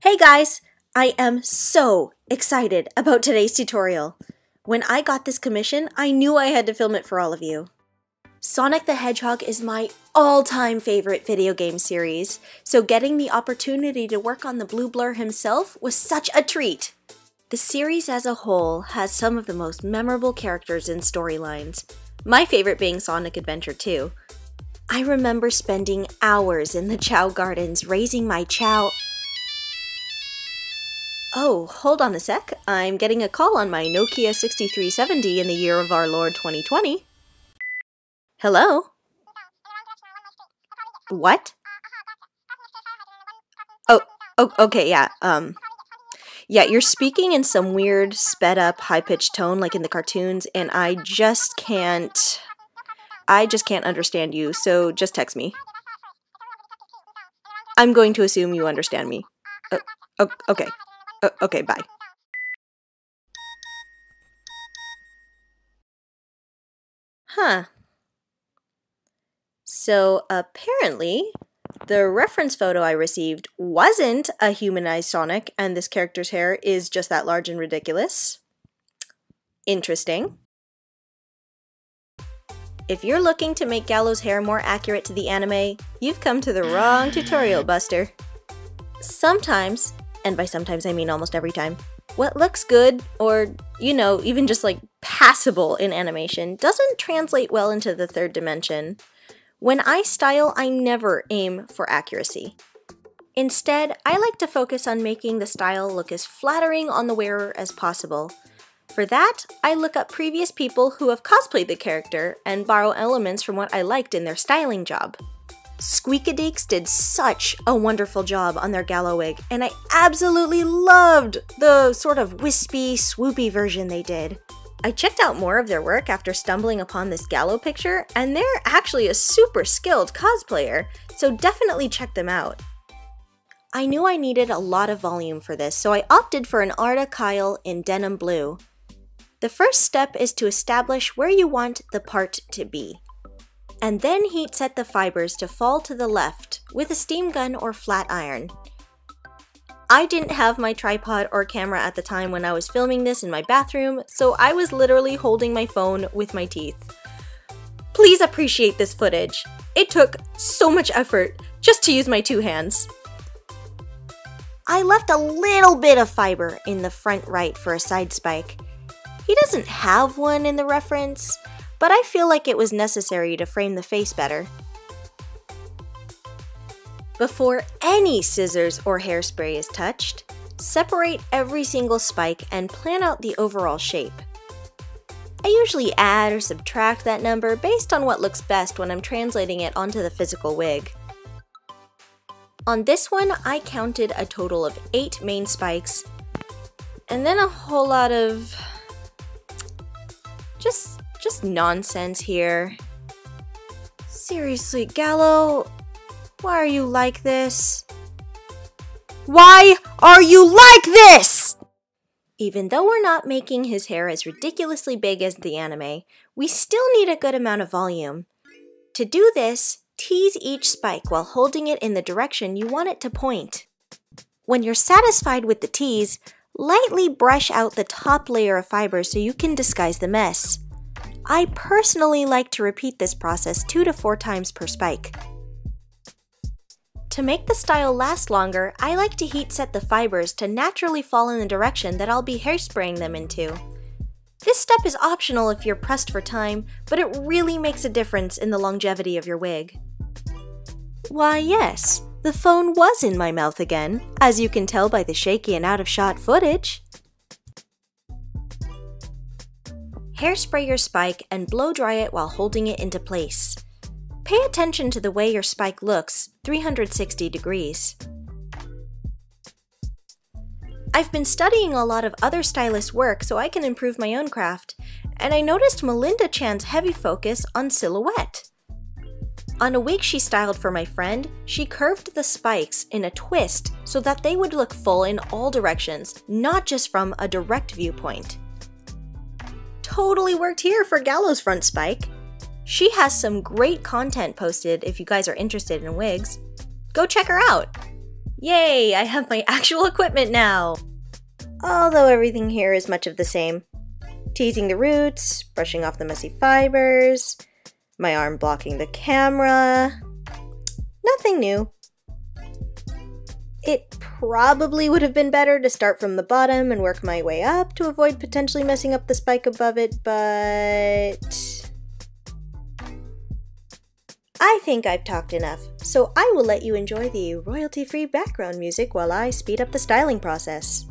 Hey guys! I am so excited about today's tutorial. When I got this commission, I knew I had to film it for all of you. Sonic the Hedgehog is my all-time favorite video game series, so getting the opportunity to work on the Blue Blur himself was such a treat! The series as a whole has some of the most memorable characters and storylines, my favorite being Sonic Adventure 2. I remember spending hours in the Chao Gardens raising my Chao. Oh, hold on a sec, I'm getting a call on my Nokia 6370 in the year of our Lord 2020. Hello? What? Oh, okay, yeah, yeah, you're speaking in some weird, sped-up, high-pitched tone like in the cartoons, and I just can't understand you, so just text me. I'm going to assume you understand me. Okay. Okay, bye. Huh. So apparently, the reference photo I received wasn't a humanized Sonic, and this character's hair is just that large and ridiculous. Interesting. If you're looking to make Galo's hair more accurate to the anime, you've come to the wrong tutorial, Buster. Sometimes, and by sometimes I mean almost every time, what looks good, or, you know, even just like passable in animation, doesn't translate well into the third dimension. When I style, I never aim for accuracy. Instead, I like to focus on making the style look as flattering on the wearer as possible. For that, I look up previous people who have cosplayed the character and borrow elements from what I liked in their styling job. Squeakadeeks did such a wonderful job on their Galo wig, and I absolutely loved the sort of wispy, swoopy version they did. I checked out more of their work after stumbling upon this Galo picture, and they're actually a super skilled cosplayer, so definitely check them out. I knew I needed a lot of volume for this, so I opted for an Arda Kyle in denim blue. The first step is to establish where you want the part to be, and then heat set the fibers to fall to the left with a steam gun or flat iron. I didn't have my tripod or camera at the time when I was filming this in my bathroom, so I was literally holding my phone with my teeth. Please appreciate this footage. It took so much effort just to use my two hands. I left a little bit of fiber in the front right for a side spike. He doesn't have one in the reference, but I feel like it was necessary to frame the face better. Before any scissors or hairspray is touched, separate every single spike and plan out the overall shape. I usually add or subtract that number based on what looks best when I'm translating it onto the physical wig. On this one, I counted a total of 8 main spikes, and then a whole lot of just nonsense here. Seriously, Galo, why are you like this? Why are you like this? Even though we're not making his hair as ridiculously big as the anime, we still need a good amount of volume. To do this, tease each spike while holding it in the direction you want it to point. When you're satisfied with the tease, lightly brush out the top layer of fiber so you can disguise the mess. I personally like to repeat this process 2 to 4 times per spike. To make the style last longer, I like to heat set the fibers to naturally fall in the direction that I'll be hairspraying them into. This step is optional if you're pressed for time, but it really makes a difference in the longevity of your wig. Why yes, the phone was in my mouth again, as you can tell by the shaky and out-of-shot footage. Hairspray your spike and blow dry it while holding it into place. Pay attention to the way your spike looks 360 degrees. I've been studying a lot of other stylists' work so I can improve my own craft, and I noticed Melinda Chan's heavy focus on silhouette. On a wig she styled for my friend, she curved the spikes in a twist so that they would look full in all directions, not just from a direct viewpoint. Totally worked here for Galo's front spike. She has some great content posted if you guys are interested in wigs. Go check her out! Yay, I have my actual equipment now! Although everything here is much of the same. Teasing the roots, brushing off the messy fibers, my arm blocking the camera. Nothing new. It probably would have been better to start from the bottom and work my way up to avoid potentially messing up the spike above it, but I think I've talked enough, so I will let you enjoy the royalty-free background music while I speed up the styling process.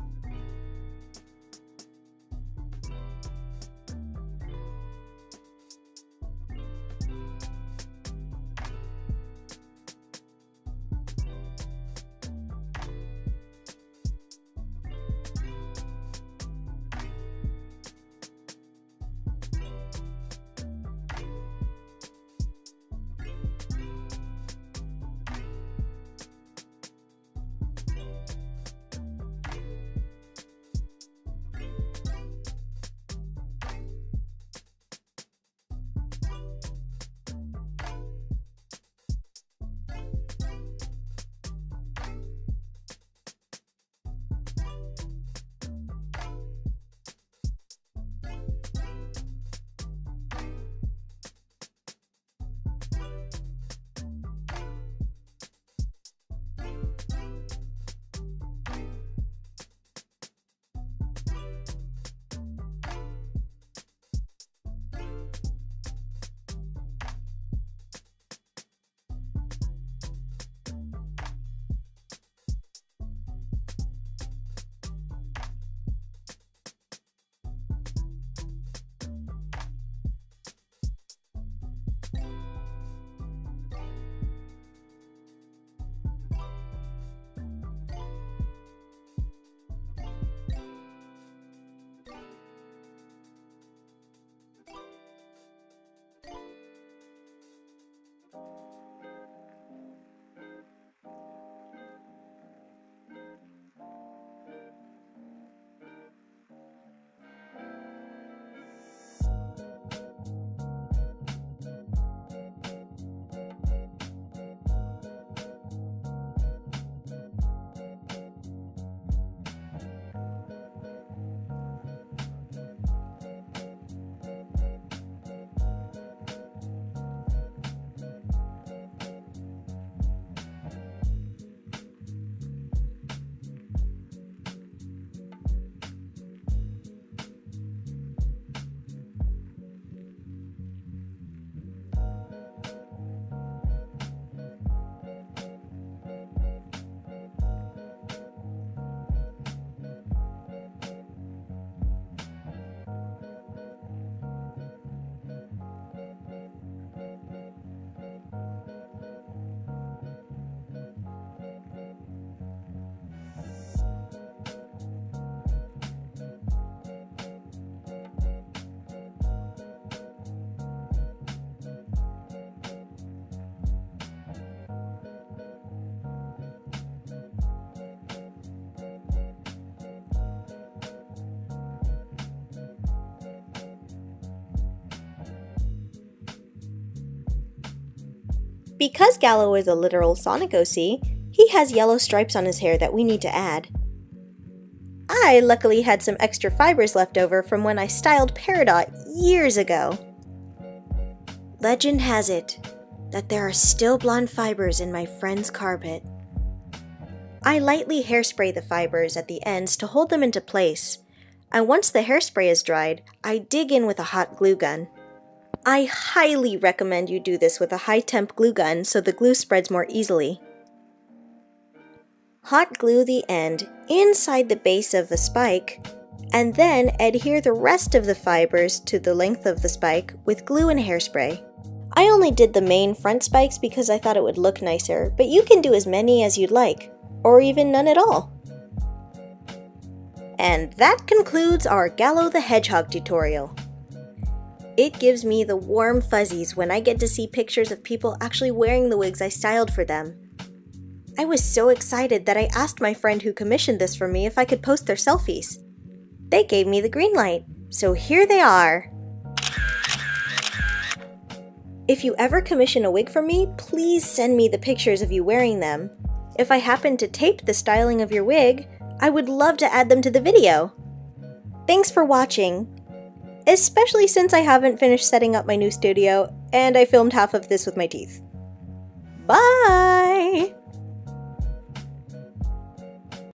Because Galo is a literal Sonic OC, he has yellow stripes on his hair that we need to add. I luckily had some extra fibers left over from when I styled Peridot years ago. Legend has it that there are still blonde fibers in my friend's carpet. I lightly hairspray the fibers at the ends to hold them into place, and once the hairspray is dried, I dig in with a hot glue gun. I highly recommend you do this with a high-temp glue gun so the glue spreads more easily. Hot glue the end inside the base of the spike, and then adhere the rest of the fibers to the length of the spike with glue and hairspray. I only did the main front spikes because I thought it would look nicer, but you can do as many as you'd like, or even none at all. And that concludes our Galo the Hedgehog tutorial. It gives me the warm fuzzies when I get to see pictures of people actually wearing the wigs I styled for them. I was so excited that I asked my friend who commissioned this for me if I could post their selfies. They gave me the green light, so here they are. If you ever commission a wig from me, please send me the pictures of you wearing them. If I happen to tape the styling of your wig, I would love to add them to the video. Thanks for watching, especially since I haven't finished setting up my new studio and I filmed half of this with my teeth. Bye!